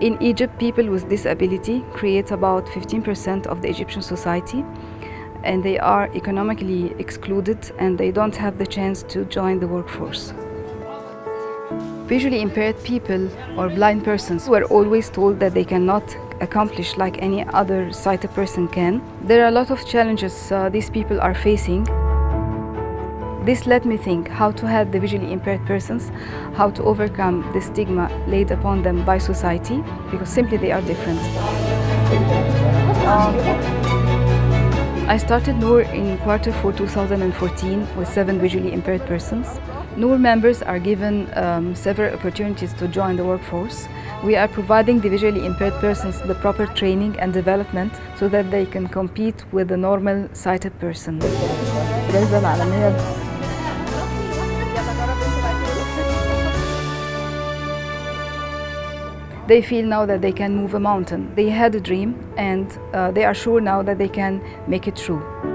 In Egypt, people with disability create about 15% of the Egyptian society, and they are economically excluded and they don't have the chance to join the workforce. Visually impaired people or blind persons were always told that they cannot accomplish like any other sighted person can. There are a lot of challenges these people are facing. This let me think how to help the visually impaired persons, how to overcome the stigma laid upon them by society, because simply they are different. I started Noor in Q4 2014 with 7 visually impaired persons. Noor members are given several opportunities to join the workforce. We are providing the visually impaired persons the proper training and development so that they can compete with the normal sighted person. They feel now that they can move a mountain. They had a dream and they are sure now that they can make it true.